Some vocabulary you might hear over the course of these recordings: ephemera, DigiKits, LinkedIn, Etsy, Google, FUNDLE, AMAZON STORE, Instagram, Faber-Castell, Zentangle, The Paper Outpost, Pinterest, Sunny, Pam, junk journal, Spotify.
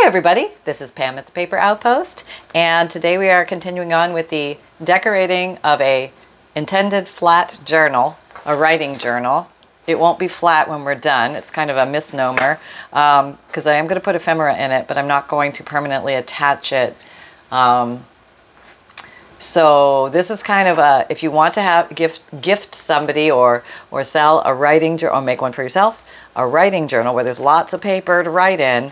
Hey everybody, this is Pam at The Paper Outpost, and today we are continuing on with the decorating of a intended flat journal, a writing journal. It won't be flat when we're done. It's kind of a misnomer because I am going to put ephemera in it, but I'm not going to permanently attach it. So this is kind of a, if you want to have gift somebody or sell a writing journal, or make one for yourself, a writing journal where there's lots of paper to write in,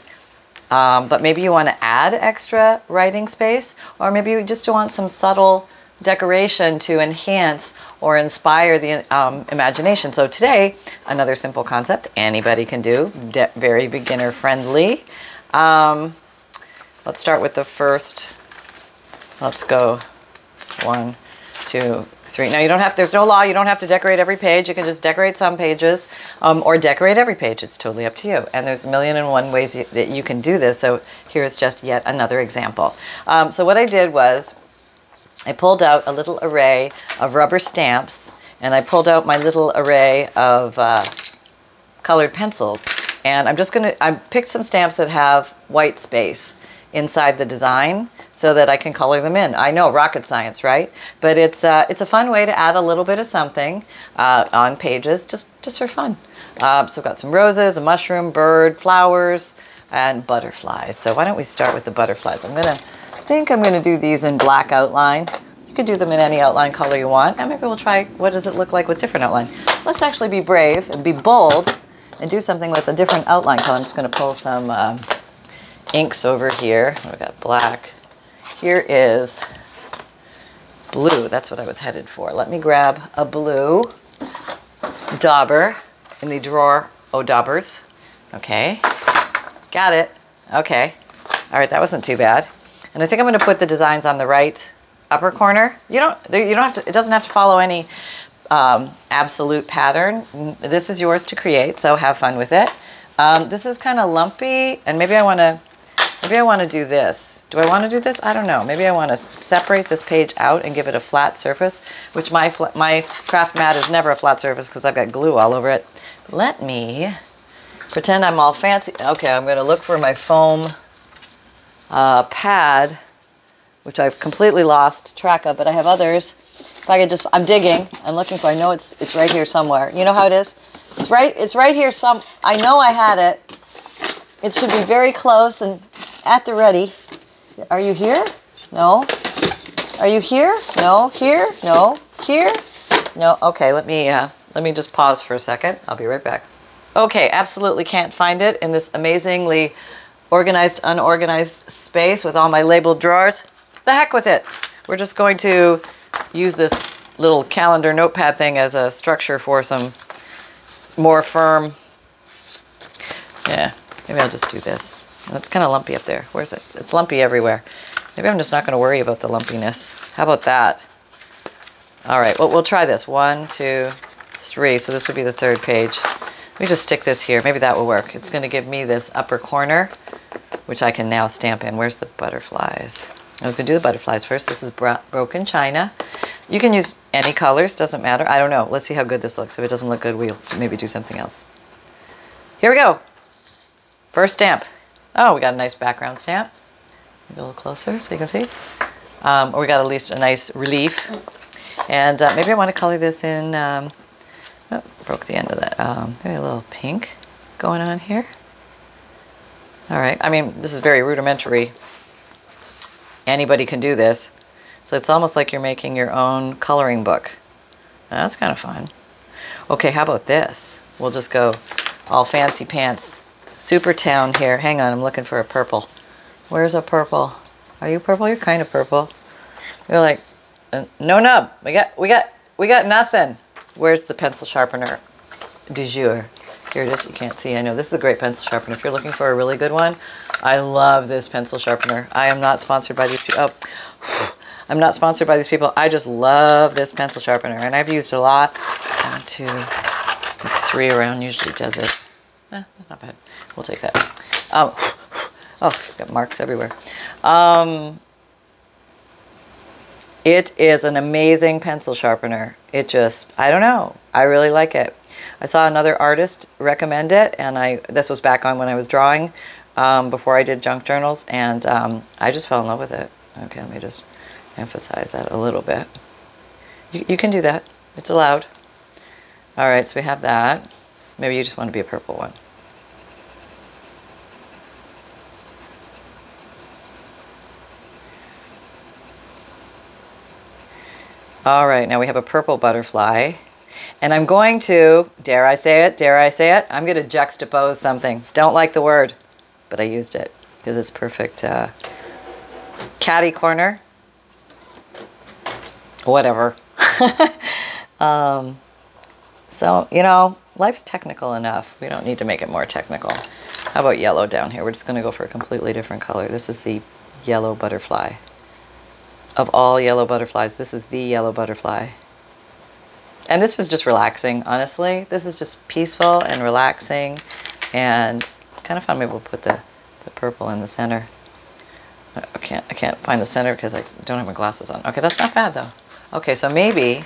but maybe you want to add extra writing space, or maybe you just want some subtle decoration to enhance or inspire the imagination. So today, another simple concept anybody can do, very beginner friendly. Let's start with the first, let's go. 1, 2, 3. Now you don't have, there's no law, you don't have to decorate every page. You can just decorate some pages or decorate every page. It's totally up to you. And there's a million and one ways that you can do this. So here's just yet another example. So what I did was I pulled out a little array of rubber stamps, and I pulled out my little array of colored pencils. And I'm just going to, I picked some stamps that have white space inside the design, so that I can color them in. I know, rocket science, right? But it's a fun way to add a little bit of something on pages, just for fun. So I've got some roses, a mushroom, bird, flowers, and butterflies. So why don't we start with the butterflies? I think I'm gonna do these in black outline. You could do them in any outline color you want, and maybe we'll try what does it look like with different outline. Let's actually be brave and be bold and do something with a different outline color. I'm just gonna pull some inks over here. We've got black. Here is blue. That's what I was headed for. Let me grab a blue dauber in the drawer. Oh, daubers. Okay. Got it. Okay. All right. That wasn't too bad. And I think I'm going to put the designs on the right upper corner. You don't have to, it doesn't have to follow any absolute pattern. This is yours to create. So have fun with it. This is kind of lumpy, and maybe I want to do this. Do I want to do this? I don't know. Maybe I want to separate this page out and give it a flat surface, which my craft mat is never a flat surface because I've got glue all over it. Let me pretend I'm all fancy. Okay, I'm going to look for my foam pad, which I've completely lost track of, but I have others. If I could just, I'm digging. I'm looking for, I know it's right here somewhere. You know how it is? It's right here some, I know I had it. It should be very close and at the ready. Are you here? No. Are you here? No. Here? No. Here? No. Okay, let me just pause for a second. I'll be right back. Okay, absolutely can't find it in this amazingly organized, unorganized space with all my labeled drawers. The heck with it. We're just going to use this little calendar notepad thing as a structure for some more firm. Yeah, maybe I'll just do this. It's kind of lumpy up there. Where's it? It's lumpy everywhere. Maybe I'm just not going to worry about the lumpiness. How about that? All right, well, we'll try this. 1, 2, 3. So this would be the third page. Let me just stick this here. Maybe that will work. It's going to give me this upper corner, which I can now stamp in. Where's the butterflies? I was going to do the butterflies first. This is broken china. You can use any colors. Doesn't matter. I don't know. Let's see how good this looks. If it doesn't look good, we'll maybe do something else. Here we go. First stamp. Oh, we got a nice background stamp. Maybe a little closer so you can see. Or we got at least a nice relief. And maybe I want to color this in... oh, broke the end of that. Maybe a little pink going on here. All right. I mean, this is very rudimentary. Anybody can do this. So it's almost like you're making your own coloring book. That's kind of fun. Okay, how about this? We'll just go all fancy pants. Super town here. Hang on, I'm looking for a purple. Where's a purple? Are you purple? You're kind of purple. You're like, no nub. We got nothing. Where's the pencil sharpener du jour? Here it is. You can't see. I know this is a great pencil sharpener. If you're looking for a really good one, I love this pencil sharpener. I am not sponsored by these people. Oh, I'm not sponsored by these people. I just love this pencil sharpener, and I've used a lot. 1, 2, 3 around usually does it. Eh, that's not bad. We'll take that. Oh, got marks everywhere. It is an amazing pencil sharpener. It just, I don't know. I really like it. I saw another artist recommend it, and this was back on when I was drawing, before I did junk journals, and I just fell in love with it. Okay, let me just emphasize that a little bit. You can do that. It's allowed. All right, so we have that. Maybe you just want to be a purple one. All right, now we have a purple butterfly. And I'm going to, dare I say it, I'm going to juxtapose something. Don't like the word, but I used it because it's perfect. Catty corner. Whatever. So, you know, life's technical enough. We don't need to make it more technical. How about yellow down here? We're just going to go for a completely different color. This is the yellow butterfly. Of all yellow butterflies, this is the yellow butterfly. And this was just relaxing, honestly. This is just peaceful and relaxing and kind of fun. Maybe we'll put the purple in the center. I can't find the center because I don't have my glasses on. Okay, that's not bad though. Okay, so maybe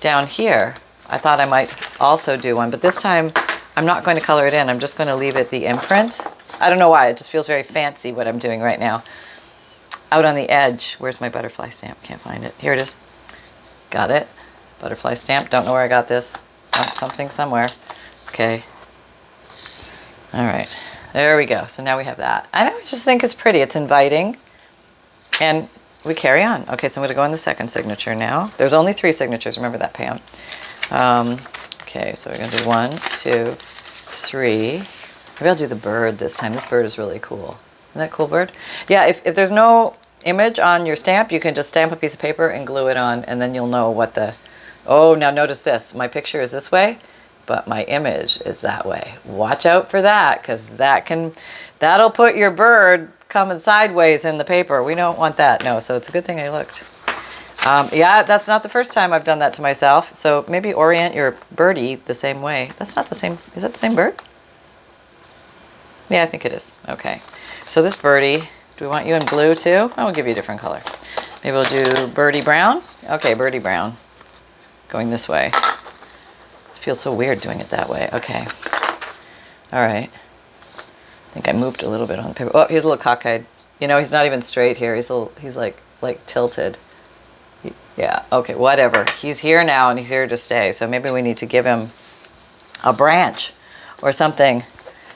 down here, I thought I might also do one, but this time I'm not going to color it in. I'm just going to leave it the imprint. I don't know why. It just feels very fancy what I'm doing right now. Out on the edge. Where's my butterfly stamp? Can't find it. Here it is. Got it. Butterfly stamp. Don't know where I got this. Something somewhere. Okay. All right. There we go. So now we have that. I just think it's pretty. It's inviting. And we carry on. Okay, so I'm going to go in the second signature now. There's only 3 signatures. Remember that, Pam. Okay, so we're going to do 1, 2, 3. Maybe I'll do the bird this time. This bird is really cool. Isn't that a cool bird? Yeah, if there's no image on your stamp, you can just stamp a piece of paper and glue it on, and then you'll know what the... Oh, now notice this. My picture is this way, but my image is that way. Watch out for that, because that'll put your bird coming sideways in the paper. We don't want that, no, so it's a good thing I looked. Yeah, that's not the first time I've done that to myself, so maybe orient your birdie the same way. That's not the same... Is that the same bird? Yeah, I think it is. Okay. So this birdie, do we want you in blue too? I will give you a different color. Maybe we'll do birdie brown. Okay, birdie brown. Going this way. It feels so weird doing it that way. Okay. All right. I think I moved a little bit on the paper. Oh, he's a little cockeyed. You know, he's not even straight here. He's a little, he's like tilted. Yeah. Okay. Whatever. He's here now, and he's here to stay. So maybe we need to give him a branch or something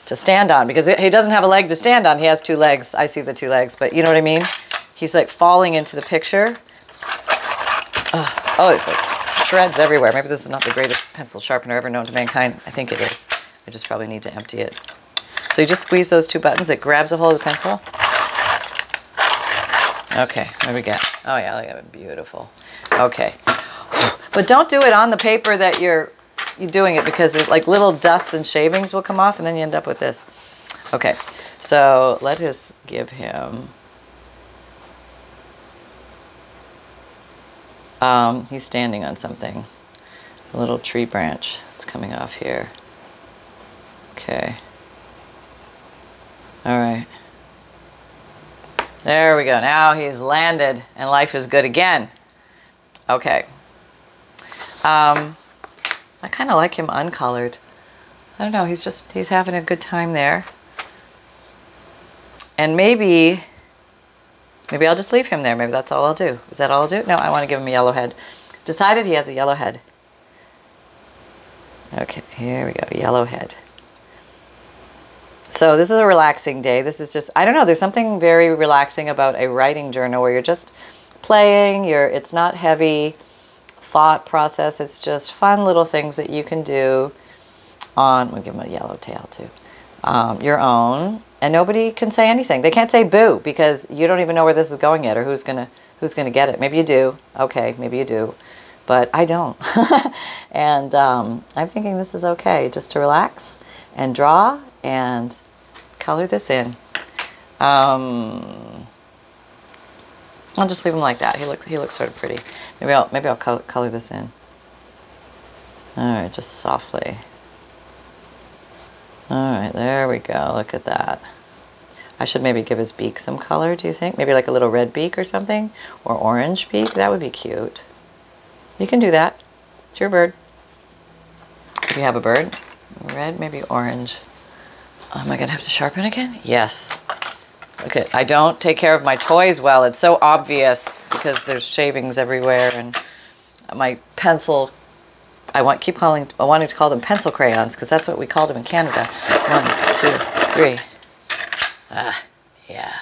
to stand on, because he doesn't have a leg to stand on. He has 2 legs. I see the 2 legs, but you know what I mean? He's like falling into the picture. Ugh. Oh, there's like shreds everywhere. Maybe this is not the greatest pencil sharpener ever known to mankind. I think it is. I just probably need to empty it. So you just squeeze those 2 buttons. It grabs a hold of the pencil. Okay, there we go. Oh yeah, look at it. Beautiful. Okay. But don't do it on the paper that you're doing it, because it, like little dusts and shavings will come off, and then you end up with this. Okay, so let us give him. He's standing on something, a little tree branch that's coming off here. Okay. All right. There we go. Now he's landed, and life is good again. Okay. I kind of like him uncolored. I don't know, he's having a good time there. And maybe I'll just leave him there. Maybe that's all I'll do. Is that all I'll do? No, I want to give him a yellow head. Decided he has a yellow head. Okay, here we go, yellow head. So this is a relaxing day. This is just, I don't know, there's something very relaxing about a writing journal where you're just playing, it's not heavy. Thought process. It's just fun little things that you can do on, we'll give them a yellow tail too, your own, and nobody can say anything. They can't say boo, because you don't even know where this is going yet, or who's gonna get it. Maybe you do. Okay, maybe you do, but I don't. And I'm thinking this is okay, just to relax and draw and color this in. I'll just leave him like that. He looks sort of pretty. Maybe I'll color this in. All right, just softly. All right, there we go. Look at that. I should maybe give his beak some color, do you think? Maybe like a little red beak or something, or orange beak. That would be cute. You can do that. It's your bird. If you have a bird, red, maybe orange. Am I gonna have to sharpen again? Yes. Okay, I don't take care of my toys well. It's so obvious because there's shavings everywhere, and my pencil, I wanted to call them pencil crayons because that's what we called them in Canada. 1, 2, 3. Yeah.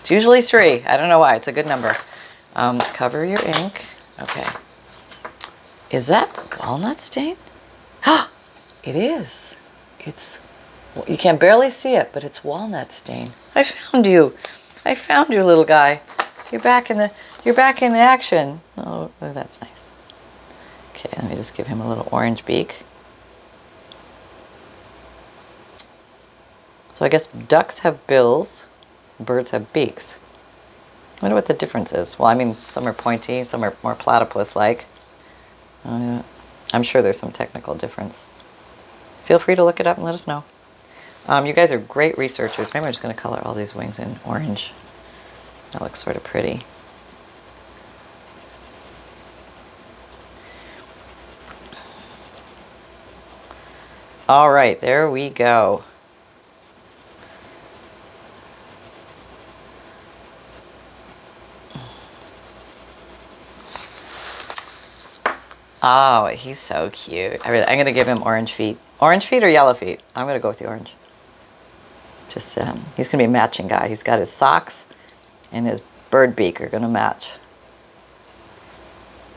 It's usually 3. I don't know why. It's a good number. Cover your ink. Okay. Is that walnut stain? It is. It's, you can barely see it, but it's walnut stain. I found you. I found you, little guy. You're back in the action. Oh, that's nice. Okay, let me just give him a little orange beak. So I guess ducks have bills, birds have beaks. I wonder what the difference is. Well, I mean, some are pointy, some are more platypus-like. I'm sure there's some technical difference. Feel free to look it up and let us know. You guys are great researchers. Maybe I'm just going to color all these wings in orange. That looks sort of pretty. All right, there we go. Oh, he's so cute. I'm going to give him orange feet. Orange feet or yellow feet? I'm going to go with the orange. Just, he's going to be a matching guy. He's got his socks and his bird beak are going to match.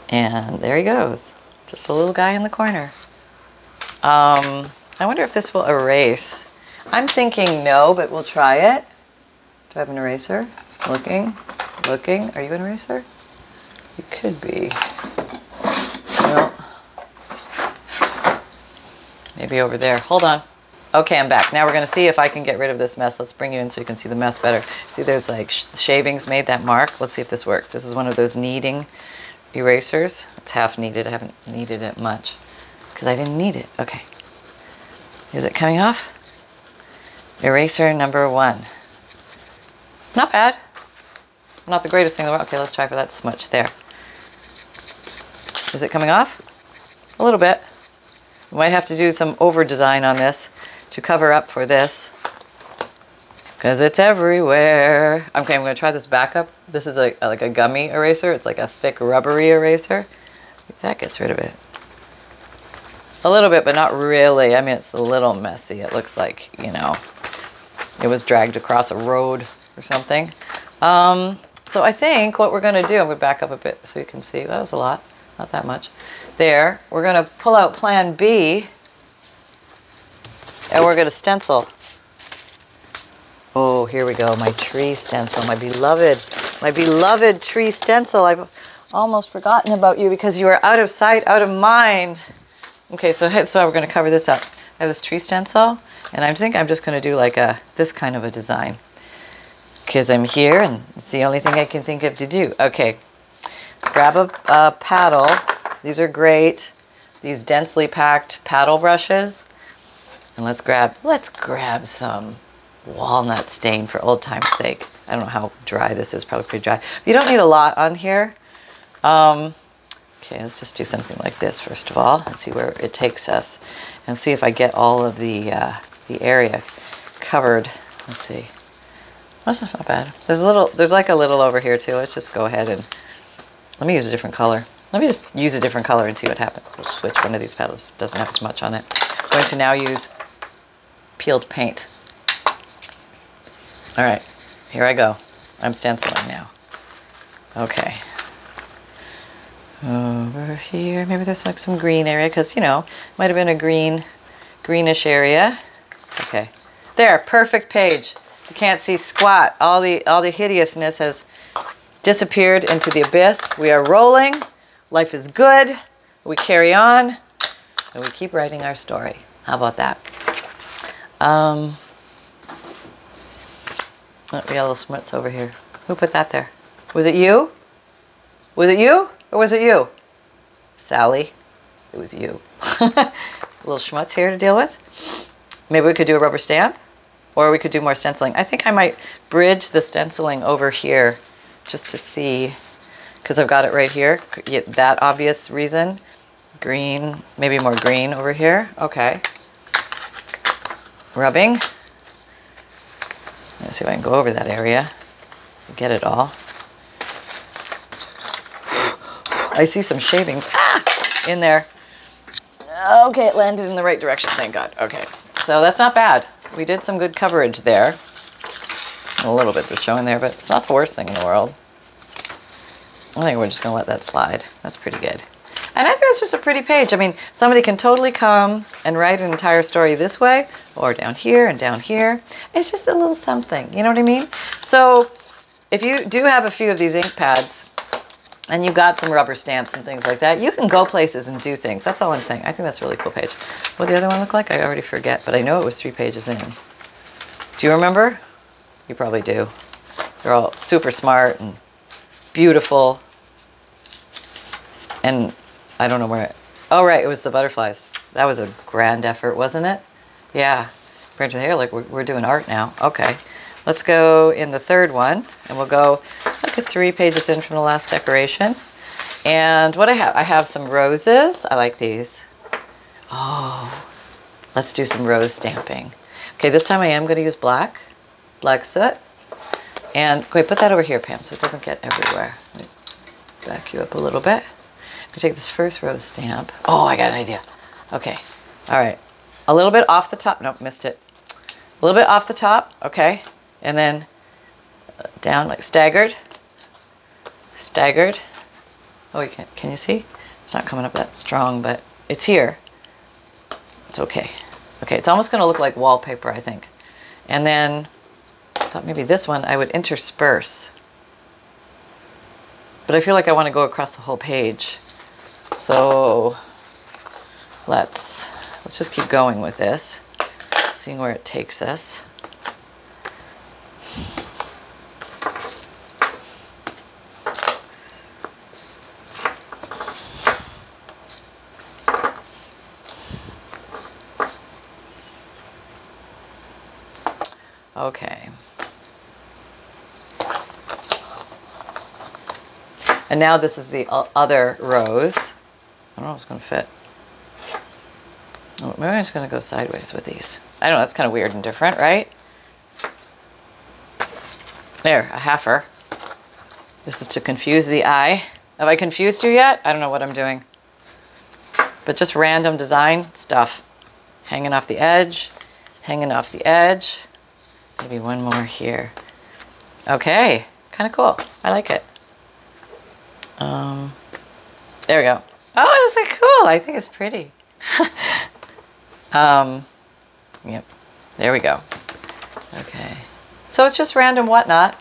And there he goes. Just a little guy in the corner. I wonder if this will erase. I'm thinking no, but we'll try it. Do I have an eraser? Looking. Are you an eraser? You could be. No. Maybe over there. Hold on. Okay, I'm back. Now we're going to see if I can get rid of this mess. Let's bring you in so you can see the mess better. See, there's like shavings made that mark. Let's see if this works. This is one of those kneading erasers. It's half kneaded. I haven't kneaded it much because I didn't need it. Okay. Is it coming off? Eraser number 1. Not bad. Not the greatest thing in the world. Okay, let's try for that smudge there. Is it coming off? A little bit. We might have to do some over design on this to cover up for this because it's everywhere. Okay, I'm going to try this back up. This is like a gummy eraser. It's like a thick rubbery eraser. That gets rid of it. A little bit, but not really. I mean, it's a little messy. It looks like, you know, it was dragged across a road or something. So I think what we're going to do, I'm going to back up a bit so you can see. That was a lot. Not that much. There, we're going to pull out plan B and we're going to stencil. Oh, here we go. My tree stencil, my beloved tree stencil. I've almost forgotten about you because you are out of sight, out of mind. Okay, so we're going to cover this up. I have this tree stencil and I think I'm just going to do like this kind of a design because I'm here and it's the only thing I can think of to do. Okay. Grab a paddle. These are great. These densely packed paddle brushes. And let's grab some walnut stain for old time's sake. I don't know how dry this is, probably pretty dry. You don't need a lot on here. Okay, let's just do something like this first of all. Let's see where it takes us and see if I get all of the area covered. Let's see. That's just not bad. There's like a little over here too. Let's just go ahead and let me use a different color. Let me just use a different color and see what happens. We'll switch one of these paddles. Doesn't have as much on it. I'm going to now use peeled paint. All right, here I go. I'm stenciling now. Okay. Over here, maybe there's like some green area because, you know, might have been a greenish area. Okay. There, perfect page. You can't see squat. All the hideousness has disappeared into the abyss. We are rolling. Life is good. We carry on and we keep writing our story. How about that? That yellow schmutz over here. Who put that there? Was it you? Was it you or was it you? Sally, it was you. A little schmutz here to deal with. Maybe we could do a rubber stamp or we could do more stenciling. I think I might bridge the stenciling over here just to see, because I've got it right here, that obvious reason. Green, maybe more green over here. Okay. Rubbing. Let's see if I can go over that area. Get it all. I see some shavings in there. Okay, it landed in the right direction, thank God. Okay, so that's not bad. We did some good coverage there. A little bit that's showing there, but it's not the worst thing in the world. I think we're just going to let that slide. That's pretty good. And I think that's just a pretty page. I mean, somebody can totally come and write an entire story this way, or down here and down here. It's just a little something, you know what I mean? So if you do have a few of these ink pads, and you've got some rubber stamps and things like that, you can go places and do things. That's all I'm saying. I think that's a really cool page. What did the other one look like? I already forget, but I know it was 3 pages in. Do you remember? You probably do. They're all super smart and beautiful. And I don't know where it... Oh, right, it was the butterflies. That was a grand effort, wasn't it? Yeah. Branch of the hair, like we're doing art now. Okay. Let's go in the third one, and we'll go look at 3 pages in from the last decoration. And what I have some roses. I like these. Oh, let's do some rose stamping. Okay, this time I am going to use black, black soot. And wait, put that over here, Pam, so it doesn't get everywhere. Let me back you up a little bit. I'm going to take this first rose stamp. Oh, I got an idea. Okay, all right. A little bit off the top. Nope, missed it. A little bit off the top, okay. And then down, like staggered, staggered. Oh, you can you see? It's not coming up that strong, but it's here. It's okay. Okay, it's almost gonna look like wallpaper, I think. And then I thought maybe this one I would intersperse. But I feel like I wanna go across the whole page. So let's just keep going with this, seeing where it takes us. Okay. And now this is the other rose. I don't know if it's going to fit. Oh, maybe I'm just going to go sideways with these. I don't know, that's kind of weird and different, right? There, a halfer. This is to confuse the eye. Have I confused you yet? I don't know what I'm doing. But just random design stuff. Hanging off the edge, hanging off the edge. Maybe one more here. Okay, kind of cool. I like it. There we go. Oh, that's cool. I think it's pretty. Yep, there we go. Okay, so it's just random whatnot.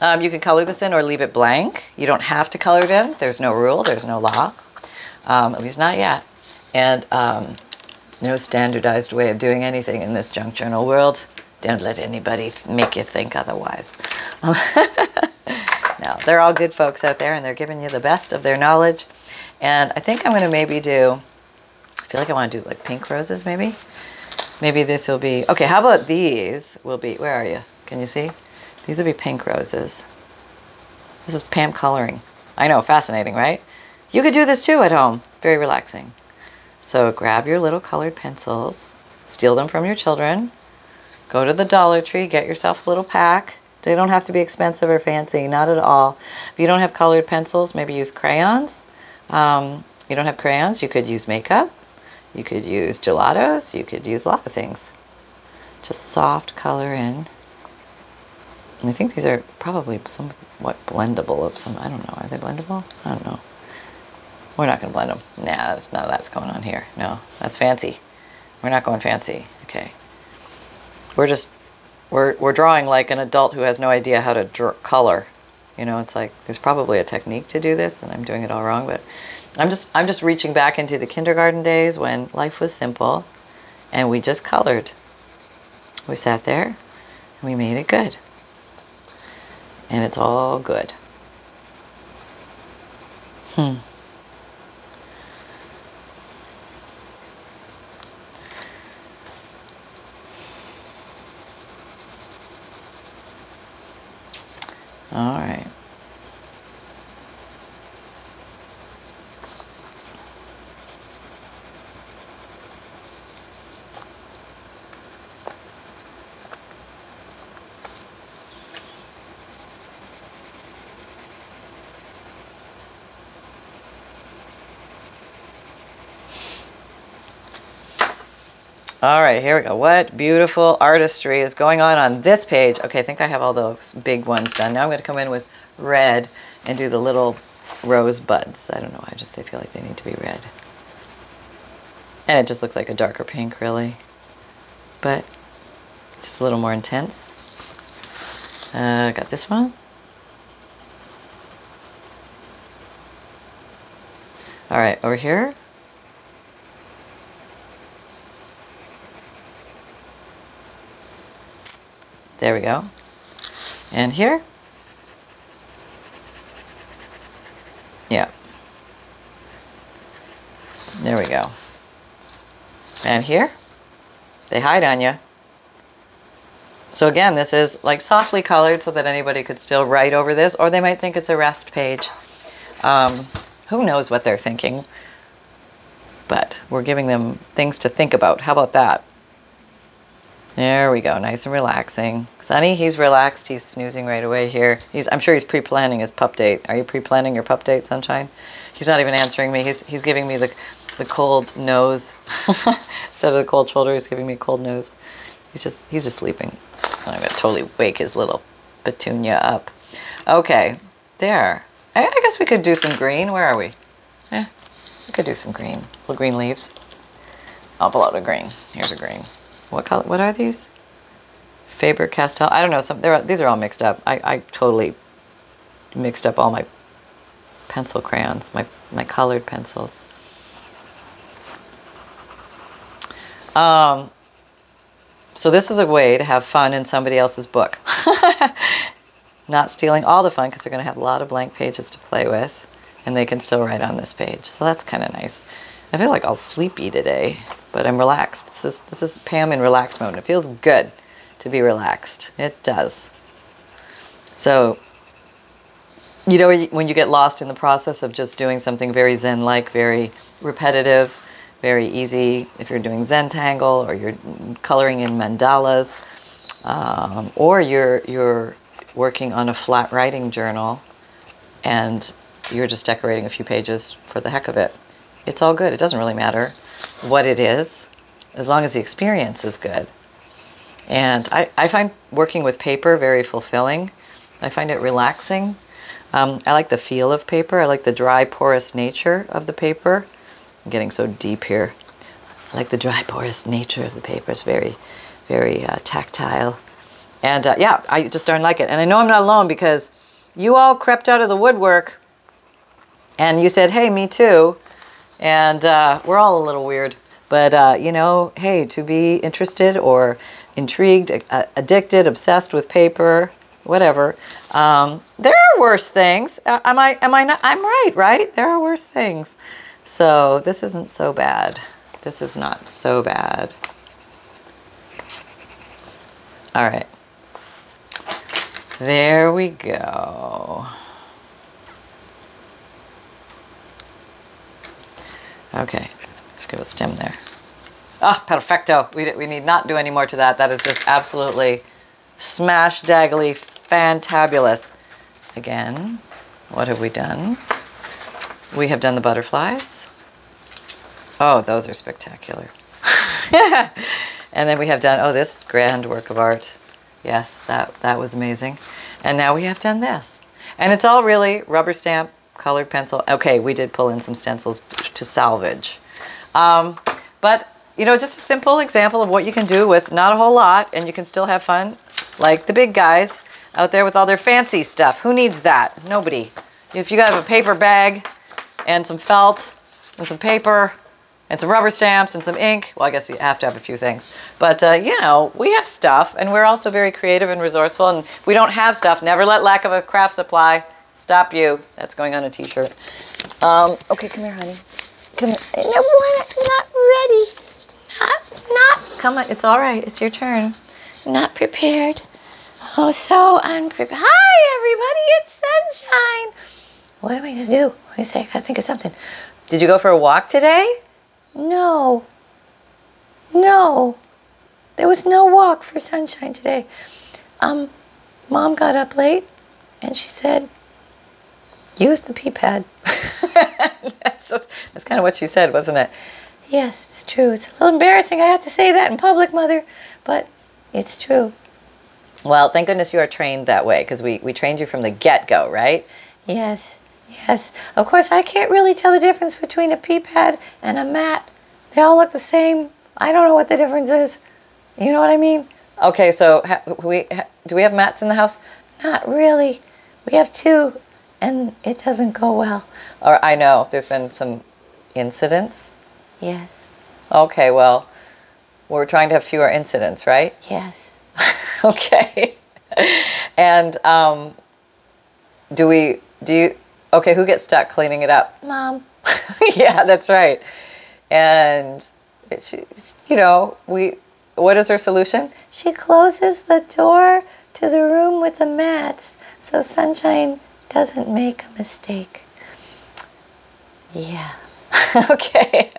You can color this in or leave it blank. You don't have to color it in. There's no rule, there's no law, at least not yet. And no standardized way of doing anything in this junk journal world. Don't let anybody make you think otherwise. No, they're all good folks out there, and they're giving you the best of their knowledge. And I think I'm gonna maybe do, I feel like I wanna do like pink roses maybe. Maybe this will be, okay, how about these will be, where are you? Can you see? These will be pink roses. This is Pam coloring. I know, fascinating, right? You could do this too at home, very relaxing. So grab your little colored pencils, steal them from your children, go to the Dollar Tree, get yourself a little pack. They don't have to be expensive or fancy, not at all. If you don't have colored pencils, maybe use crayons. You don't have crayons, you could use makeup. You could use gelatos, you could use a lot of things. Just soft color in. And I think these are probably somewhat blendable of some, I don't know, are they blendable? I don't know. We're not gonna blend them. Nah, that's none of that's going on here. No, that's fancy. We're not going fancy, okay. We're just, we're drawing like an adult who has no idea how to draw color. You know, it's like, there's probably a technique to do this and I'm doing it all wrong, but I'm just reaching back into the kindergarten days when life was simple and we just colored. We sat there and we made it good. And it's all good. All right. All right, here we go. What beautiful artistry is going on this page? Okay, I think I have all those big ones done. Now I'm going to come in with red and do the little rose buds. I don't know, I just, they feel like they need to be red. And it just looks like a darker pink, really. But just a little more intense. Got this one. All right, over here. There we go. And here. Yeah. There we go. And here. They hide on you. So again, this is like softly colored so that anybody could still write over this, or they might think it's a rest page. Who knows what they're thinking, but we're giving them things to think about. How about that? There we go, nice and relaxing. Sonny, he's relaxed, he's snoozing right away here. I'm sure he's pre-planning his pup date. Are you pre-planning your pup date, Sunshine? He's not even answering me. He's giving me the cold nose. Instead of the cold shoulder, he's giving me a cold nose. He's just sleeping. I'm gonna totally wake his little Petunia up. Okay, there. I guess we could do some green. Where are we? Yeah, we could do some green. Little green leaves. I'll pull out a green. Here's a green. What color? What are these? Faber-Castell. I don't know. These are all mixed up. I totally mixed up all my pencil crayons, my colored pencils. So this is a way to have fun in somebody else's book. Not stealing all the fun, because they're going to have a lot of blank pages to play with, and they can still write on this page. So that's kind of nice. I feel like all sleepy today, but I'm relaxed. This is Pam in relaxed mode. It feels good to be relaxed. It does. So, you know, when you get lost in the process of just doing something very zen-like, very repetitive, very easy, if you're doing Zentangle or you're coloring in mandalas, or you're working on a flat writing journal and you're just decorating a few pages for the heck of it, it's all good. It doesn't really matter what it is, as long as the experience is good. And I find working with paper very fulfilling. I find it relaxing. I like the feel of paper. I like the dry, porous nature of the paper. I'm getting so deep here. I like the dry, porous nature of the paper. It's very, very tactile. And yeah, I just darn like it. And I know I'm not alone, because you all crept out of the woodwork and you said, hey, me too. And we're all a little weird, but you know, hey, to be interested or intrigued, addicted, obsessed with paper, whatever. There are worse things. Am I not? I'm right, right? There are worse things. So this isn't so bad. This is not so bad. All right. There we go. Okay, just give a stem there. Ah, perfecto. We need not do any more to that. That is just absolutely smash-daggly fantabulous. Again, what have we done? We have done the butterflies. Oh, those are spectacular. And then we have done, oh, this grand work of art. Yes, that was amazing. And now we have done this. And it's all really rubber stamp, colored pencil. Okay, we did pull in some stencils to salvage. But, you know, just a simple example of what you can do with not a whole lot, and you can still have fun, like the big guys out there with all their fancy stuff. Who needs that? Nobody. If you have a paper bag and some felt and some paper and some rubber stamps and some ink, well, I guess you have to have a few things. But, you know, we have stuff, and we're also very creative and resourceful, and if we don't have stuff, never let lack of a craft supply stop you. That's going on a t-shirt. Okay, come here, honey. Come here. No, not ready. Not. Come on, it's all right. It's your turn. Not prepared. Oh, so unprepared. Hi, everybody. It's Sunshine. What am I going to do? What do you say? I got to think of something. Did you go for a walk today? No. No. There was no walk for Sunshine today. Mom got up late, and she said, use the pee pad. That's kind of what she said, wasn't it? Yes, it's true. It's a little embarrassing I have to say that in public, Mother, but it's true. Well, thank goodness you are trained that way, because we trained you from the get-go, right? Yes, yes. Of course, I can't really tell the difference between a pea pad and a mat. They all look the same. I don't know what the difference is. You know what I mean? Okay, so do we have mats in the house? Not really. We have two, and it doesn't go well. Or I know. There's been some incidents? Yes. Okay, well, we're trying to have fewer incidents, right? Yes. Okay. And okay, who gets stuck cleaning it up? Mom. Yeah, that's right. And she, you know, what is her solution? She closes the door to the room with the mats so Sunshine doesn't make a mistake. Yeah. Okay.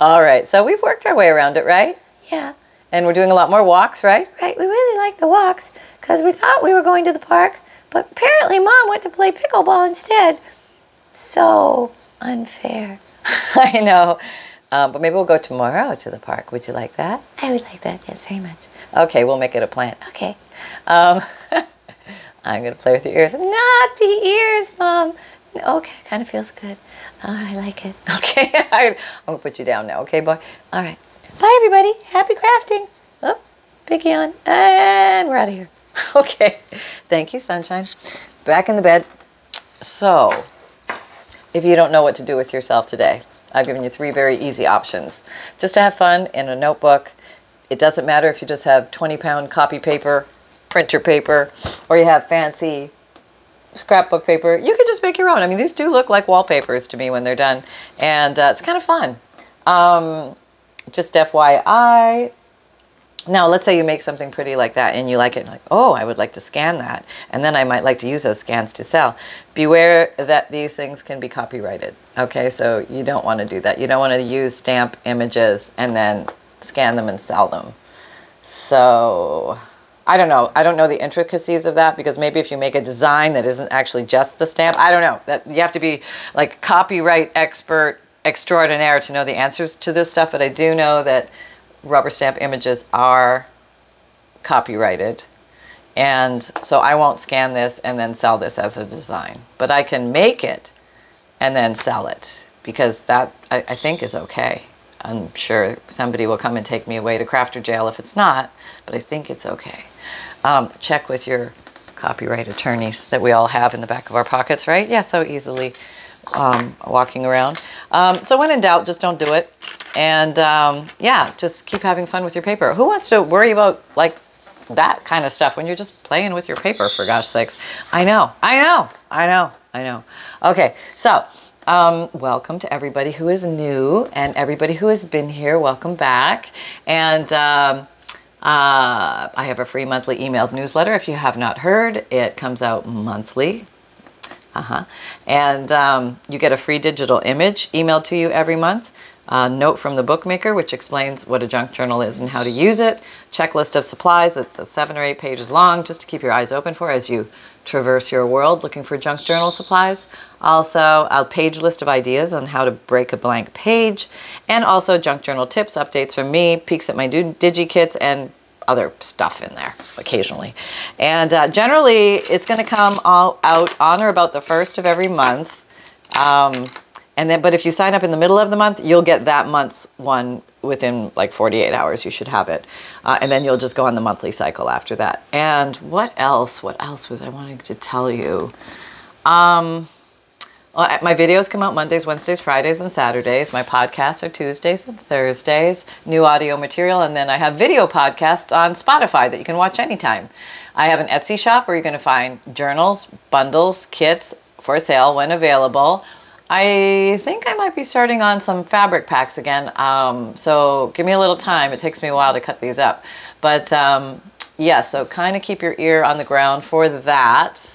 All right. So we've worked our way around it, right? Yeah. And we're doing a lot more walks, right? Right. We really like the walks because we thought we were going to the park, but apparently Mom went to play pickleball instead. So unfair. I know. But maybe we'll go tomorrow to the park. Would you like that? I would like that, yes, very much. Okay, we'll make it a plan. Okay. I'm going to play with your ears. Not the ears, Mom. Okay, kind of feels good. I like it. Okay, I'm going to put you down now. Okay, boy? All right. Bye, everybody. Happy crafting. Oh, big yawn. And we're out of here. Okay. Thank you, Sunshine. Back in the bed. So, if you don't know what to do with yourself today, I've given you three very easy options. Just to have fun in a notebook. It doesn't matter if you just have 20-pound copy paper, printer paper, or you have fancy scrapbook paper. You can just make your own. I mean, these do look like wallpapers to me when they're done. And it's kind of fun. Just FYI. Now, let's say you make something pretty like that and you like it. And like, oh, I would like to scan that. And then I might like to use those scans to sell. Beware that these things can be copyrighted. Okay, so you don't want to do that. You don't want to use stamp images and then scan them and sell them. So, I don't know. I don't know the intricacies of that, because maybe if you make a design that isn't actually just the stamp, I don't know. That you have to be like copyright expert extraordinaire to know the answers to this stuff, but I do know that rubber stamp images are copyrighted, and so I won't scan this and then sell this as a design, but I can make it and then sell it, because that I think is okay. I'm sure somebody will come and take me away to crafter jail if it's not, but I think it's okay. Check with your copyright attorneys that we all have in the back of our pockets, right? Yeah, so easily walking around. So when in doubt, just don't do it. And yeah, just keep having fun with your paper. Who wants to worry about like that kind of stuff when you're just playing with your paper, for gosh sakes? I know, I know, I know, I know. Okay, so welcome to everybody who is new, and everybody who has been here, welcome back. And I have a free monthly emailed newsletter. If you have not heard, it comes out monthly. And you get a free digital image emailed to you every month. A note from the bookmaker, which explains what a junk journal is and how to use it. Checklist of supplies. It's 7 or 8 pages long, just to keep your eyes open for as you traverse your world looking for junk journal supplies. Also, a page list of ideas on how to break a blank page. And also junk journal tips, updates from me, peeks at my new DigiKits, and other stuff in there occasionally. And generally, it's going to come all out on or about the 1st of every month. And then, but if you sign up in the middle of the month, you'll get that month's one within like 48 hours. You should have it. And then you'll just go on the monthly cycle after that. And what else? What else was I wanting to tell you? Well, my videos come out Mondays, Wednesdays, Fridays, and Saturdays. My podcasts are Tuesdays and Thursdays. New audio material. And then I have video podcasts on Spotify that you can watch anytime. I have an Etsy shop where you're going to find journals, bundles, kits for sale when available. I think I might be starting on some fabric packs again, so give me a little time. It takes me a while to cut these up. But yeah, so kind of keep your ear on the ground for that.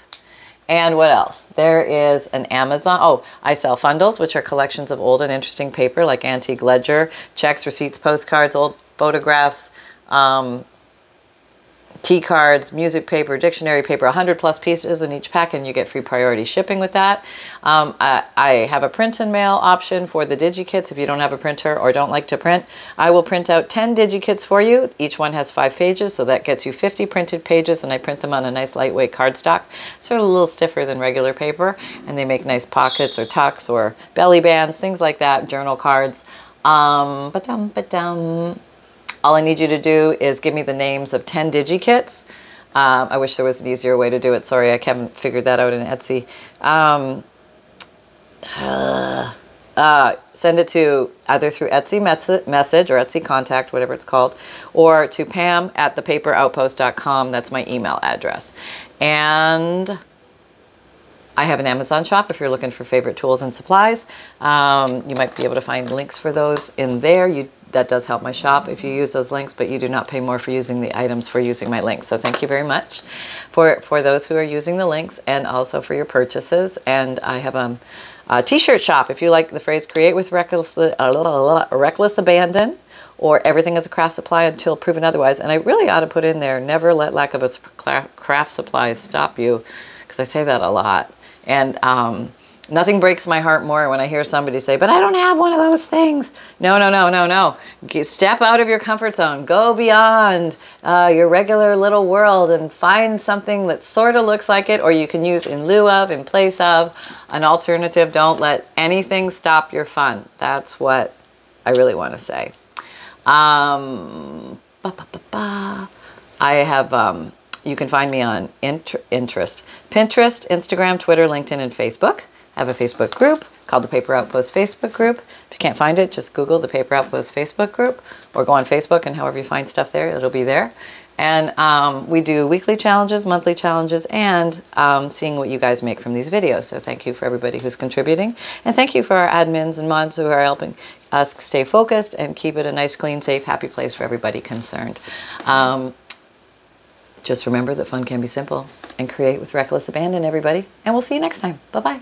And what else? There is an Amazon. Oh, I sell FUNDLEs, which are collections of old and interesting paper, like antique ledger, checks, receipts, postcards, old photographs, tea cards, music paper, dictionary paper, 100 plus pieces in each pack, and you get free priority shipping with that. I have a print and mail option for the DigiKits. If you don't have a printer or don't like to print, I will print out 10 DigiKits for you. Each one has 5 pages, so that gets you 50 printed pages, and I print them on a nice lightweight cardstock. Sort of a little stiffer than regular paper, and they make nice pockets or tucks or belly bands, things like that, journal cards. All I need you to do is give me the names of 10 DigiKits. I wish there was an easier way to do it. Sorry, I haven't figured that out in Etsy. Send it to either through Etsy message or Etsy contact, whatever it's called, or to pam@thepaperoutpost.com. That's my email address. And I have an Amazon shop if you're looking for favorite tools and supplies. You might be able to find links for those in there. That does help my shop if you use those links, but you do not pay more for using the items for using my links. So thank you very much for those who are using the links and also for your purchases. And I have a t-shirt shop. If you like the phrase create with reckless abandon, or everything is a craft supply until proven otherwise. And I really ought to put in there, never let lack of a craft supply stop you, because I say that a lot. And nothing breaks my heart more when I hear somebody say, but I don't have one of those things. No, no, no, no, no. Step out of your comfort zone. Go beyond your regular little world and find something that sort of looks like it, or you can use in lieu of, in place of, an alternative. Don't let anything stop your fun. That's what I really want to say. I have... you can find me on Pinterest, Instagram, Twitter, LinkedIn, and Facebook. I have a Facebook group called The Paper Outpost Facebook group. If you can't find it, just Google The Paper Outpost Facebook group, or go on Facebook, and however you find stuff there, it'll be there. And we do weekly challenges, monthly challenges, and seeing what you guys make from these videos. So thank you for everybody who's contributing. And thank you for our admins and mods who are helping us stay focused and keep it a nice, clean, safe, happy place for everybody concerned. Just remember that fun can be simple, and create with reckless abandon, everybody. And we'll see you next time. Bye-bye.